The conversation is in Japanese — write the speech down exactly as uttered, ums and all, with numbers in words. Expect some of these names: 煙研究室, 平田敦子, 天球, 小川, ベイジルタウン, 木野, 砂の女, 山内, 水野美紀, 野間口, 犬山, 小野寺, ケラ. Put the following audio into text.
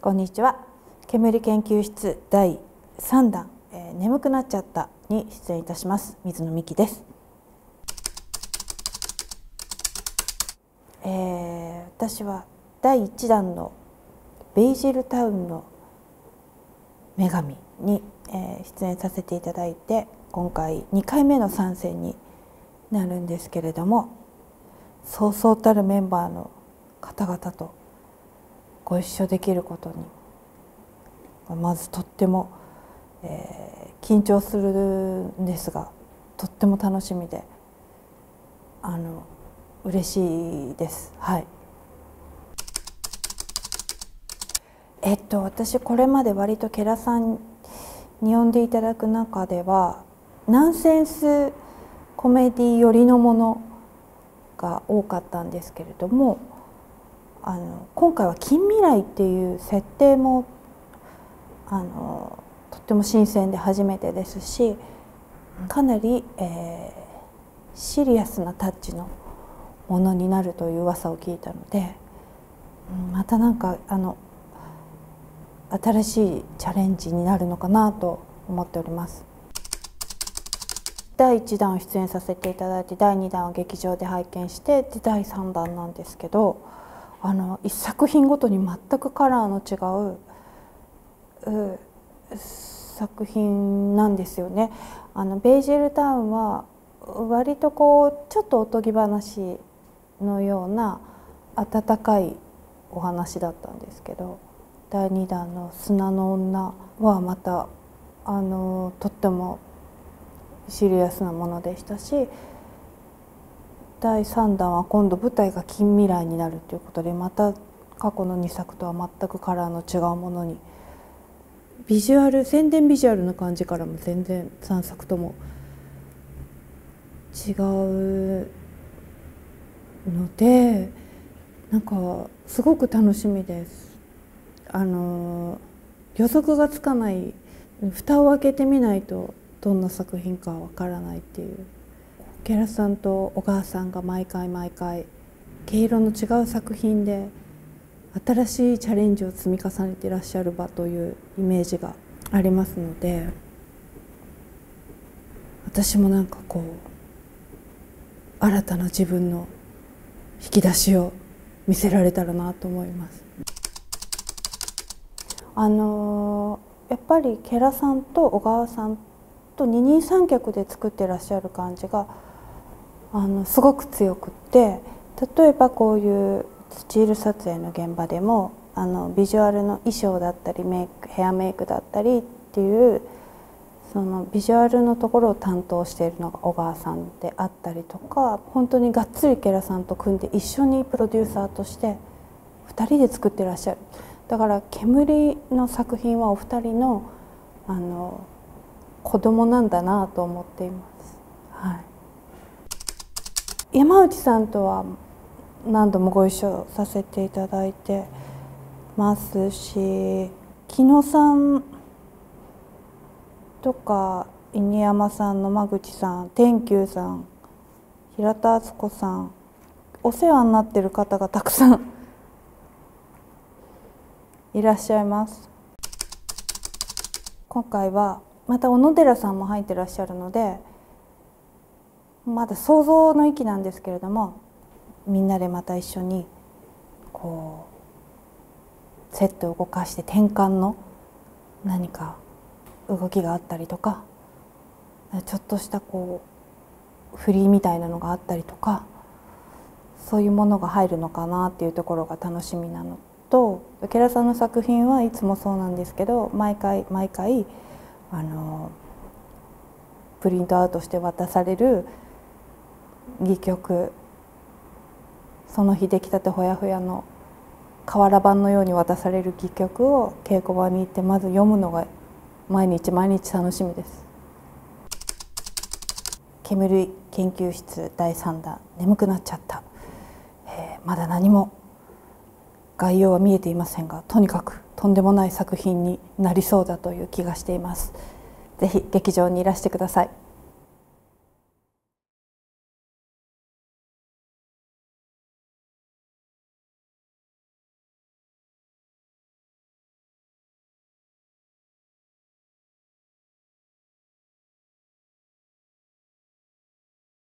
こんにちは。煙研究室だいさんだん、えー、眠くなっちゃったに出演いたします水野美紀です、えー、私はだいいちだんのベイジルタウンの女神に、えー、出演させていただいて、今回にかいめの参戦になるんですけれども、そうそうたるメンバーの方々とご一緒できることにまずとっても、えー、緊張するんですが、とっても楽しみであの嬉しいです。はい。えっと私これまで割とケラさんに呼んでいただく中ではナンセンスコメディ寄りのものが多かったんですけれども、あの今回は近未来っていう設定もあのとっても新鮮で初めてですし、かなり、えー、シリアスなタッチのものになるという噂を聞いたので、またなんかあの新しいチャレンジになるのかなと思っております。だいいちだんを出演させていただいて、だいにだんを劇場で拝見して、でだいさんだんなんですけど、あのいっさく品ごとに全くカラーの違う、う作品なんですよね。あのベイジルタウンは割とこうちょっとおとぎ話のような温かいお話だったんですけど、だいにだんの「砂の女」はまたあのとってもシリアスなものでしたし、だいさんだんは今度舞台が近未来になるということで、また過去のにさくとは全くカラーの違うものに、ビジュアル宣伝ビジュアルの感じからも全然さんさくとも違うので、なんかすごく楽しみです。あの予測がつかない、蓋を開けてみないとどんな作品かわからないっていう。ケラさんと小川さんが毎回毎回毛色の違う作品で新しいチャレンジを積み重ねていらっしゃる場というイメージがありますので、私もなんかこう新たな自分の引き出しを見せられたらなと思います。あのやっぱりケラさんと小川さんと二人三脚で作ってらっしゃる感じがあのすごく強くって、例えばこういうスチール撮影の現場でもあのビジュアルの衣装だったりメイクヘアメイクだったりっていうそのビジュアルのところを担当しているのが小川さんであったりとか、本当にがっつりケラさんと組んで一緒にプロデューサーとしてふたりで作ってらっしゃる。だから煙の作品はお二人のあの子供なんだなと思っています、はい、山内さんとは何度もご一緒させていただいてますし、木野さんとか犬山さん、野間口さん、天球さん、平田敦子さん、お世話になっている方がたくさんいらっしゃいます。今回はまた小野寺さんも入ってらっしゃるので、まだ想像の域なんですけれども、みんなでまた一緒にこうセットを動かして転換の何か動きがあったりとか、ちょっとしたこう振りみたいなのがあったりとか、そういうものが入るのかなっていうところが楽しみなのと、ケラさんの作品はいつもそうなんですけど、毎回毎回あのプリントアウトして渡される戯曲、その日できたてほやほやの瓦版のように渡される戯曲を稽古場に行ってまず読むのが毎日毎日楽しみです。煙研究室だいさんだん眠くなっちゃった、えー、まだ何も概要は見えていませんが、とにかくとんでもない作品になりそうだという気がしています。ぜひ劇場にいらしてください。